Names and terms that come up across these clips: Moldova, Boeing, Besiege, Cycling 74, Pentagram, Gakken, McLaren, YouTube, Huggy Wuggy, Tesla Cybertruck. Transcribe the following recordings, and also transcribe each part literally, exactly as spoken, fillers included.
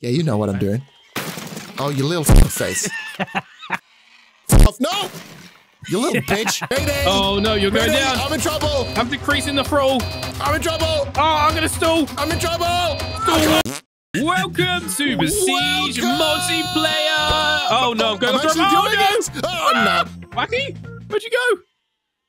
Yeah, you know what I'm doing. Oh, you little face. No! You little bitch. Mayday. Oh, no, you're going Mayday. Down. I'm in trouble. I'm decreasing the throw. I'm in trouble. Oh, I'm going to stool. I'm in trouble. Stool. Welcome to Besiege multiplayer. Oh, no, I'm going to throw. Oh, no. Oh, no. Wacky, where'd you go?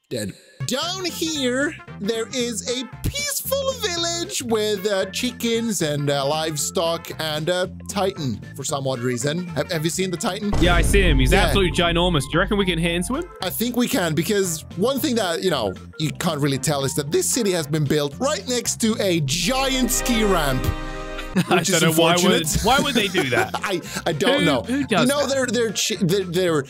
Dead. Down here, there is a peaceful village with uh, chickens and uh, livestock and a titan for some odd reason. Have, have you seen the titan? Yeah, I see him. He's yeah. absolutely ginormous. Do you reckon we can hit into him? I think we can, because one thing that, you know, you can't really tell is that this city has been built right next to a giant ski ramp. I don't know why would, why would they do that? I, I don't who, know. Who does no, that? they're they're they're, they're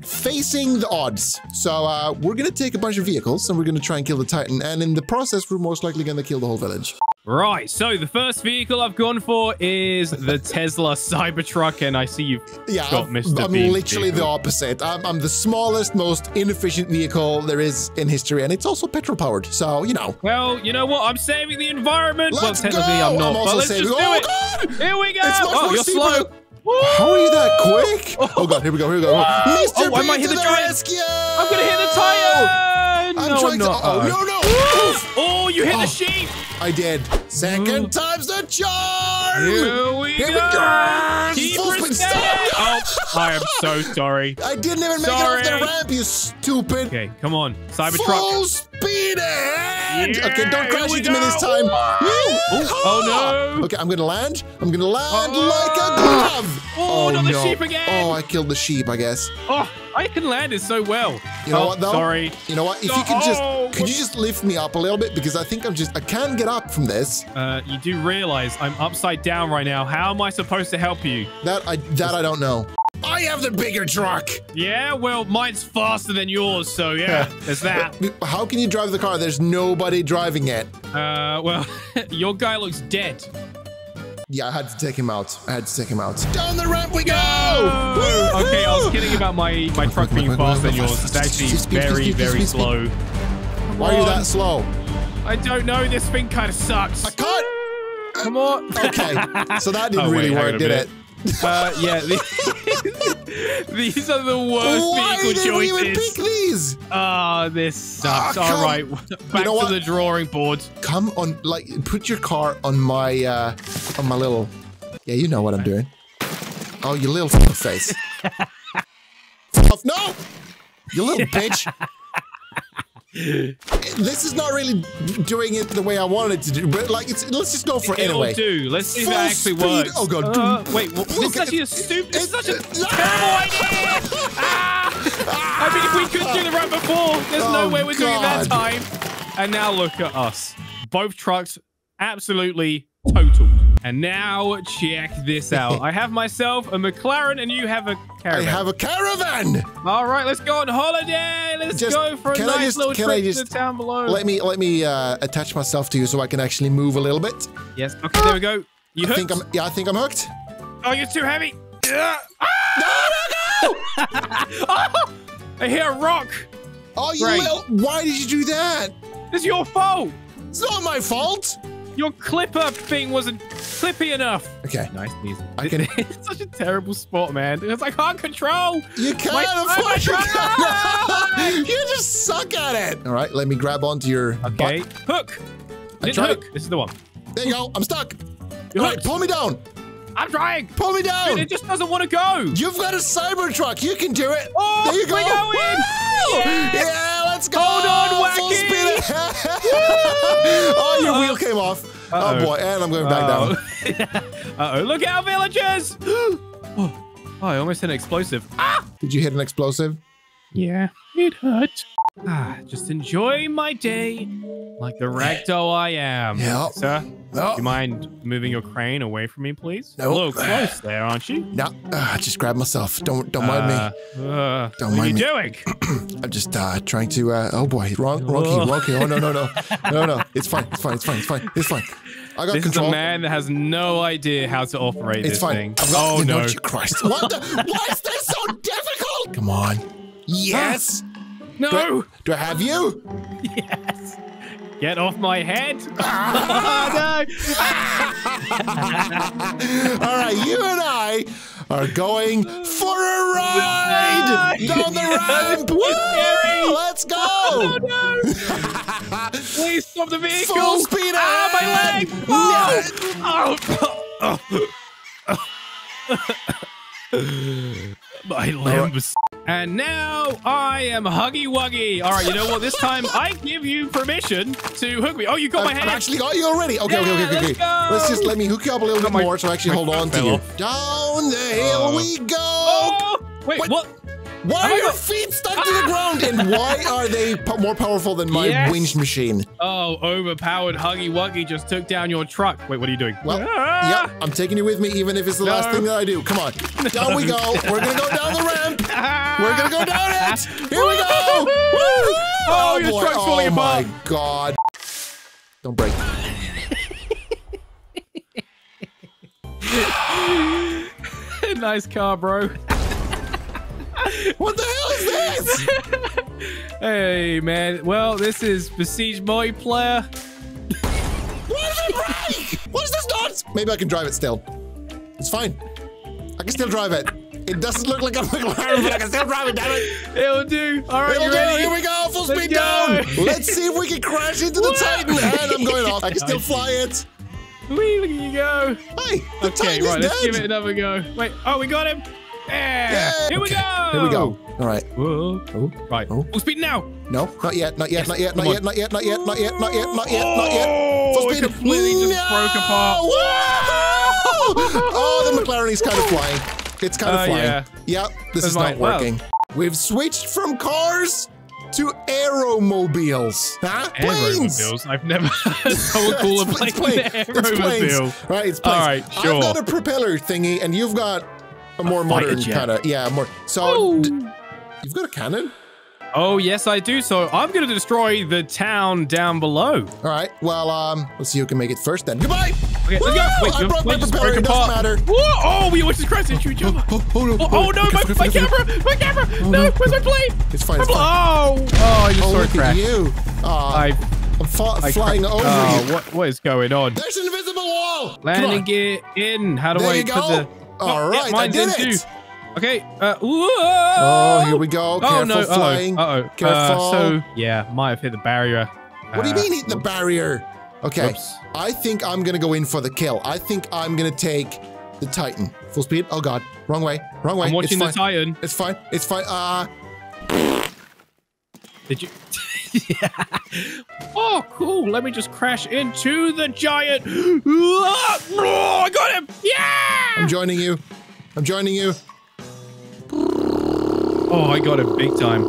facing the odds. So uh, we're going to take a bunch of vehicles and we're going to try and kill the Titan. And in the process, we're most likely going to kill the whole village. Right. So the first vehicle I've gone for is the Tesla Cybertruck. And I see you've yeah, got Mister I'm Bean's literally vehicle. The opposite. I'm, I'm the smallest, most inefficient vehicle there is in history. And it's also petrol powered. So, you know. Well, you know what? I'm saving the environment. Let's well, technically, go. I'm not. I'm also but let's saving. Just do oh, it. God. Here we go. It's much oh, more you're steeper. Slow. Woo! How are you that quick? Oh, oh god, here we go, here we go. Mister Oh, I might hit the, the rescue! I'm gonna hit the tire! No, I'm trying to. Oh, no, no! Oh, you hit oh, the sheep! I did. Second time's the charm! Here we here go! Here we go! Oh, I am so sorry. I didn't even make sorry. it off the ramp, you stupid! Okay, come on, Cybertruck. Full speed ahead! Yeah, okay, don't crash into me this time. Oh, oh no! Okay, I'm gonna land. I'm gonna land oh. like a glove. Oh, oh not no. the sheep again! Oh, I killed the sheep, I guess. Oh, I can land it so well. You know oh, what, though? Sorry. You know what? If so, you could just, oh, could you just lift me up a little bit? Because I think I'm just, I can't get up from this. Uh, you do realize I'm upside down right now. How am I supposed to help you? That I, that I don't know. I have the bigger truck. Yeah, well, mine's faster than yours, so yeah, there's that. How can you drive the car? There's nobody driving it. Uh, well, your guy looks dead. Yeah, I had to take him out. I had to take him out. Down the ramp we go! No! Okay, I was kidding about my, my truck being faster than yours. It's actually very, very slow. Why are you that slow? I don't know. This thing kind of sucks. I can't. Come on. Okay, so that didn't oh, wait, really work, did it? Uh, yeah. These are the worst Why vehicle choices. Why did we even pick these? Ah, oh, this sucks. Oh, All right, back you know to what? the drawing board. Come on, like, put your car on my, uh, on my little. Yeah, you know what I'm doing. Oh, you little face. No, you little bitch. This is not really doing it the way I wanted it to do, but like, it's, let's just go for it It'll anyway. Do. Let's see if that actually speed. works. Oh god! Uh, wait, well, this is actually a stupid. This is such a terrible idea. Ah! I mean, if we could do the run before, there's oh, no way we're god. doing that time. And now look at us. Both trucks absolutely totaled. And now check this out. I have myself a McLaren, and you have a caravan. I have a caravan. All right, let's go on holiday. Let's just, go for a nice just, little trip just, to the town below. Let me let me uh, attach myself to you so I can actually move a little bit. Yes. Okay, there we go. You hooked? I think I'm, yeah, I think I'm hooked. Oh, you're too heavy. Ah! No, no, no! Oh, I hear a rock. Oh, you little, why did you do that? It's your fault. It's not my fault. Your clipper thing wasn't clippy enough. Okay. Nice music. I can... It's such a terrible spot, man. It's like, I can't control. You can't, of course you can't. You just suck at it. All right, let me grab onto your Okay. butt. Hook. I didn't hook. This is the one. There you go. I'm stuck. All right, pull me down. I'm trying. Pull me down. Dude, it just doesn't want to go. You've got a Cybertruck. You can do it. Oh, there you go. We're going. Yes. Yeah, let's go. Hold on, Wacky. Oh, your wheel came off. Uh-oh. Oh, boy. And I'm going back uh-oh. down. Uh-oh. Look out, villagers. Oh, I almost hit an explosive. Ah! Did you hit an explosive? Yeah, it hurt. Ah, just enjoy my day like the ragdoll I am. Yep. Sir, nope. do you mind moving your crane away from me, please? Nope. A little close there, aren't you? No, uh, just grab myself. Don't don't uh, mind me. Uh, don't mind me. What are you me. doing? I'm just uh, trying to, uh, oh boy, wrong, wrong key, wrong key. Oh, no, no, no. No, no, it's fine, it's fine, it's fine, it's fine, it's fine. I got this control. This is a man that has no idea how to operate it's this fine. thing. I've got, oh, no. no. Christ. What the, why is this so difficult? Come on. Yes. Huh? No! Do I, do I have you? Yes. Get off my head! Oh, no! All right, you and I are going for a ride down the ramp. Woo! Let's go! Oh, no. Please stop the vehicle! Full speed! Ah, my leg! Oh! No. Oh. My leg was. And now I am Huggy Wuggy. All right, you know what? This time I give you permission to hook me. Oh, you got I've, my hand. I actually got you already. Okay, yeah, okay, okay, okay. Let's, let's just let me hook you up a little bit my, more so I actually hold on to you. Off. Down the hill uh, we go. Oh, wait, what? what? Why are your feet stuck ah! to the ground? And why are they po more powerful than my yes. winch machine? Oh, overpowered Huggy Wuggy just took down your truck. Wait, what are you doing? Well, ah! yeah, I'm taking you with me, even if it's the no. last thing that I do. Come on. No. Down we go. We're going to go down the ramp. We're going to go down it. Here we go. Woo! Oh, oh, your boy. truck's falling apart. Oh, my God. Don't break. Nice car, bro. What the hell is this? Hey, man. Well, this is Besiege my player. Why did it break? What is this nonsense? Maybe I can drive it still. It's fine. I can still drive it. It doesn't look like a McLaren, but I can still drive it, damn it. It'll do. All right, you ready? Here we go. Full speed down. Let's see if we can crash into the Titan. And I'm going off. I can still fly it. Wee, look at you go. Hey, the Titan is dead. Okay, right, let's give it another go. Wait, oh, we got him. Yeah. yeah. Here we okay. go. Here we go. All right. Whoa. Oh. Right. Oh. Full speed now. No, not yet. Not yet. Yes. Not yet. Not yet. Not yet. Not yet. Not yet. Not yet. Not yet. Oh. Not yet. Full speed. It completely no. just broke apart. Oh, the McLaren is kind of flying. It's kind of uh, flying. Yeah. Yep. This That's is not working. Wow. We've switched from cars to aeromobiles. Huh? Planes. Aeromobiles. I've never heard someone call a plane an aeromobile. Right. It's planes. All right. Sure. I've got a propeller thingy, and you've got. A more a modern kind of, yeah, more. So, you've got a cannon? Oh, yes, I do. So, I'm going to destroy the town down below. All right. Well, um, let's see who can make it first then. Goodbye. Okay, let's go. Wait, I brought my propeller. It doesn't matter. Whoa. Oh, we almost just crashed into each other. Oh, oh, oh, oh, oh, oh no, my, my camera. My camera. Oh, no, where's my plane? It's fine. It's fine. Oh, oh, you oh, saw it crash. you. Oh, I. I'm I flying over oh, you. What, what is going on? There's an invisible wall. Landing gear in. How do there I put go. the... All right, I did it. Too. Okay. Uh, oh, here we go. Careful oh, no. flying. Uh-oh. Uh-oh. Careful. Uh, so, yeah, might have hit the barrier. What uh, do you mean hit the barrier? Okay. Oops. I think I'm going to go in for the kill. I think I'm going to take the Titan. Full speed. Oh, God. Wrong way. Wrong way. I'm watching the Titan. It's fine. It's fine. Uh... Did you... Yeah. Oh, cool. Let me just crash into the giant. Oh, I got him. Yeah. I'm joining you. I'm joining you. Oh, I got him big time.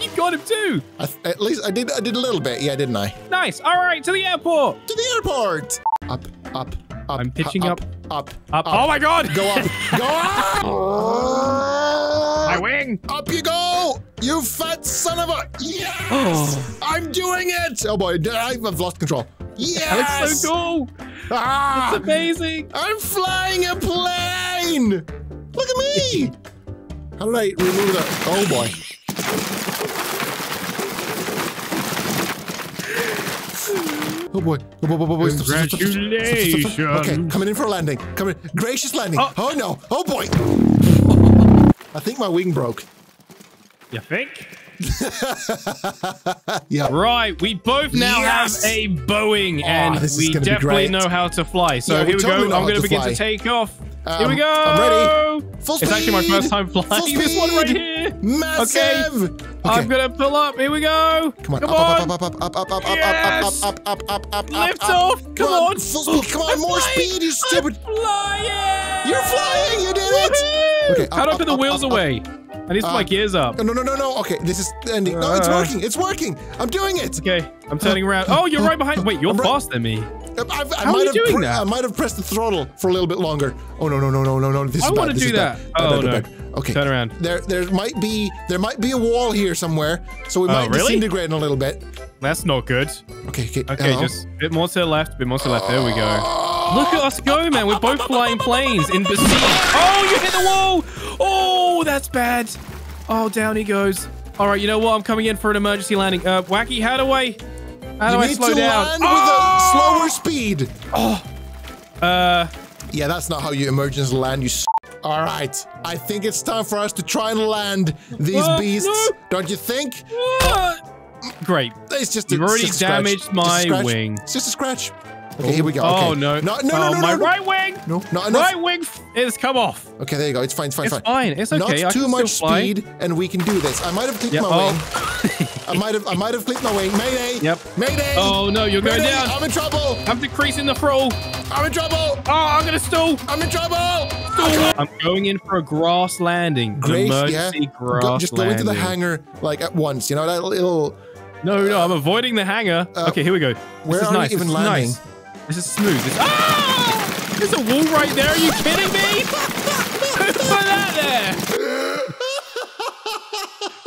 You got him too. I, at least I did. I did a little bit. Yeah, didn't I? Nice. All right. To the airport. To the airport. Up, up, up. I'm pitching up. Up, up. up. Oh, my God. Go up. Go up. Oh. My wing. Up you go. You fat son of a... Yes! Oh. I'm doing it! Oh, boy. I've lost control. Yes! That's so cool! Ah, that's amazing! I'm flying a plane! Look at me! How did I remove that? Oh, boy. Oh, boy. Oh, boy. Oh, boy. Congratulations! Okay, coming in for a landing. Coming in. Gracious landing. Oh, oh no. Oh, boy. I think my wing broke. You think? Yeah. Right, we both now yes! have a Boeing, oh, and we definitely know how to fly. So yeah, here we go. I'm going to begin to take off. Um, here we go. I'm ready. Full speed. It's actually my first time flying this one right here. Massive. Okay. Okay. I'm going to pull up. Here we go. Come on. Come on. Up, up, up, up, up, up, yes! up, up, up, up, up, up, Lift up, off. Come, come on. Full speed. Come on. I'm more flying. speed, you stupid. I'm flying. You're flying. You did it. Okay. How do I put the wheels away? I need to put uh, my gears up. No, no, no, no. Okay, this is ending. No, it's working. It's working. I'm doing it. Okay, I'm turning around. Oh, you're right behind. Wait, you're faster than me. I've, I How might are you have doing that? I might have pressed the throttle for a little bit longer. Oh, no, no, no, no, no, no. This I is bad. I want to do that. Bad. Oh, bad, bad, no. Bad. Okay. Turn around. There, there might be, there might be a wall here somewhere, so we might uh, really? disintegrate in a little bit. That's not good. Okay, okay. Okay, hello. Just a bit more to the left, a bit more to the left. There we go. Look at us go, man. We're both flying planes in Besiege. Oh, you hit the wall. Oh, that's bad. Oh, down he goes. All right, you know what? I'm coming in for an emergency landing. Uh, Wacky, how do I... How do I slow down? You need to land oh! with a slower speed. Oh. Uh. Yeah, that's not how you emergency land, you s***. All right, I think it's time for us to try and land these uh, beasts. No. Don't you think? Uh, Great. It's just a, You've already just a damaged scratch. my just a wing. It's just a scratch. Okay, Ooh. here we go. Okay. Oh, no. No, no, no, oh, no, no my no. right wing. No, not enough. Right wing is come off. Okay, there you go. It's fine, it's fine, it's fine. It's okay. Not I too much speed, fly. and we can do this. I might have clicked yep. my oh. wing. I might have I might have clicked my wing. Mayday. Yep. Mayday. Oh, no, you're Mayday. going down. I'm in trouble. I'm decreasing the throttle. I'm in trouble. Oh, I'm going to stall. I'm in trouble. Stall. I'm going in for a grass landing. Grace, Emergency yeah. grass go, Just go landing. into the hangar, like, at once. You know, that little... No, no, I'm avoiding the hangar. Uh, okay, here we go. This where is are nice. we even this landing? Is nice. This is smooth. This ah! There's a wall right there. Are you kidding me? Who put that there?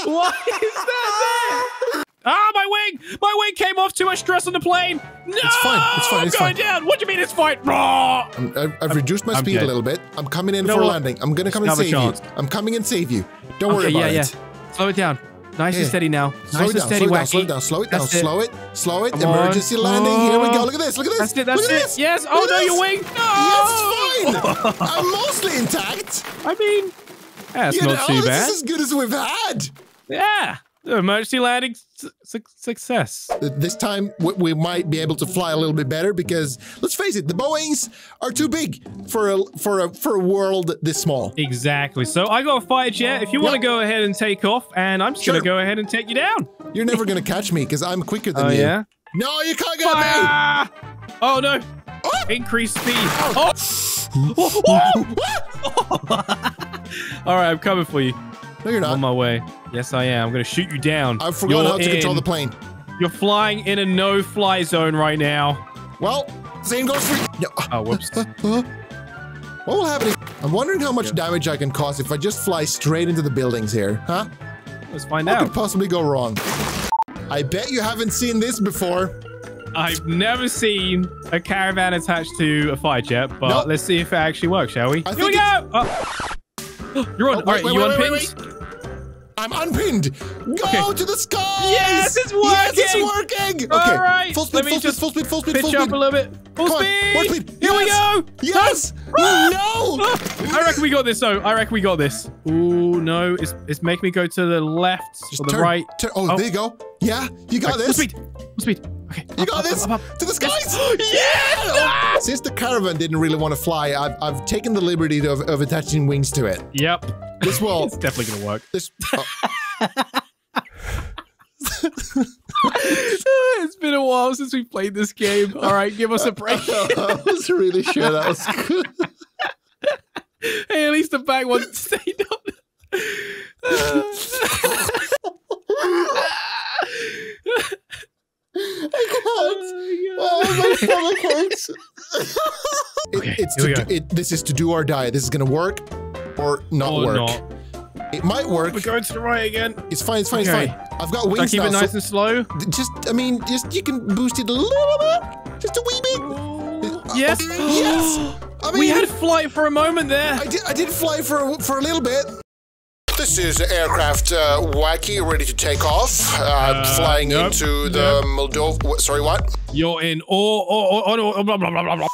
Why is that there? Ah, my wing! My wing came off. Too much stress on the plane. No! It's fine. It's fine. I'm it's going fine. down. What do you mean it's fine? Raw! I've, I've reduced my I'm speed dead. a little bit. I'm coming in you know for a landing. I'm gonna come Just and save chance. you. I'm coming and save you. Don't okay, worry about yeah, it. Yeah. Slow it down. Nice yeah. and steady now. Slow nice it down, and steady, Wacky. Slow it down, slow it down, that's slow it, down, slow it. Slow it. Come Emergency on. landing. Oh. Here we go. Look at this, look at this. That's it, that's look at it. This. Yes. Look oh, no, this. your wing. No. Yes, it's fine. I'm mostly intact. I mean, that's you not know, too bad. This is as good as we've had. Yeah. Emergency landing su success. This time, we, we might be able to fly a little bit better because, let's face it, the Boeings are too big for a for a, for a world this small. Exactly. So I got a fighter jet. If you want to yep. go ahead and take off, and I'm just sure. going to go ahead and take you down. You're never going to catch me because I'm quicker than oh, you. Oh, yeah? No, you can't get Fire! me! Oh, no. Oh. Increase speed. Oh. Oh. Oh. All right, I'm coming for you. No, you're not. I'm on my way. Yes, I am. I'm going to shoot you down. I forgot You're how to in. control the plane. You're flying in a no-fly zone right now. Well, same goes for you. Oh, whoops. What will happen? I'm wondering how much yeah. damage I can cause if I just fly straight into the buildings here, huh? Let's find what out. What could possibly go wrong? I bet you haven't seen this before. I've never seen a caravan attached to a fighter jet, but nope. let's see if it actually works, shall we? I Here we go! Oh. You're on. Oh, wait, All right, wait, you wait, unpinned? Wait, wait, wait. I'm unpinned. Go okay. to the skies. Yes, it's working. Yes, it's working. All okay. right. Full speed, full speed, full speed, full speed, full speed. Pitch up a little bit. Full Come speed. On. More speed. Here yes. we go. Yes. No. no. I reckon we got this, though. I reckon we got this. Ooh, no. It's it's making me go to the left Just or the turn, right. Turn. Oh, oh, there you go. Yeah, you got right, this. Full speed. Full speed. Okay. You up, got up, this. Up, up, up. To the skies. Yes. yes. Oh. No. Since the caravan didn't really want to fly, I've, I've taken the liberty of, of attaching wings to it. Yep. This will. It's definitely going to work. This. Oh. It's been a while since we played this game. All right, give us a break. I was really sure that was good. Hey, at least the bag wasn't stayed on. I can't. Oh, my hurts. it, okay, it's to do, it, this is to do or die. This is gonna work or not or work. Not. It might work. We're going to the right again. It's fine. It's fine. Okay. It's fine. I've got wings. Should I keep now, it nice so and slow. Just, I mean, just you can boost it a little bit, just a wee bit. Yes. Uh, yes. I mean, we had flight for a moment there. I did. I did fly for a, for a little bit. This is aircraft uh, Wacky, ready to take off, uh, uh, flying nope, into the nope. Moldova. Sorry, what? You're in all. all, all, all blah, blah, blah, blah, blah.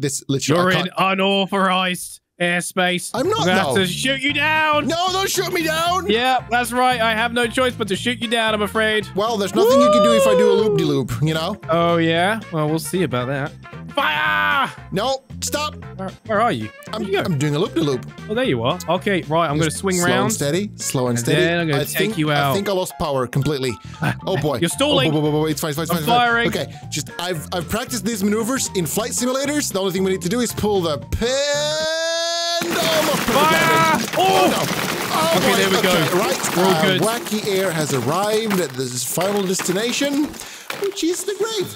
This literally. You're in unauthorized airspace. I'm not. I'm gonna no. have to shoot you down. No, don't shoot me down. Yeah, that's right. I have no choice but to shoot you down. I'm afraid. Well, there's nothing Woo! you can do if I do a loop-de-loop. You know. Oh yeah. Well, we'll see about that. Fire! No, stop. Where, where are you? I'm, you I'm doing a loop-de-loop. -loop. Oh, there you are. Okay, right. I'm going to swing round. Slow and steady. Slow and, and steady. Then I'm going to take think, you out. I think I lost power completely. Oh boy. You're stalling. Oh, boy, boy, boy, boy. It's fine. It's fine. It's fine. Firing. Okay. Just I've I've practiced these maneuvers in flight simulators. The only thing we need to do is pull the pendulum. Fire! Oh, oh no. Oh, okay, boy. there we okay, go. Right. We're all uh, good. Wacky Air has arrived at this final destination, which is the grave.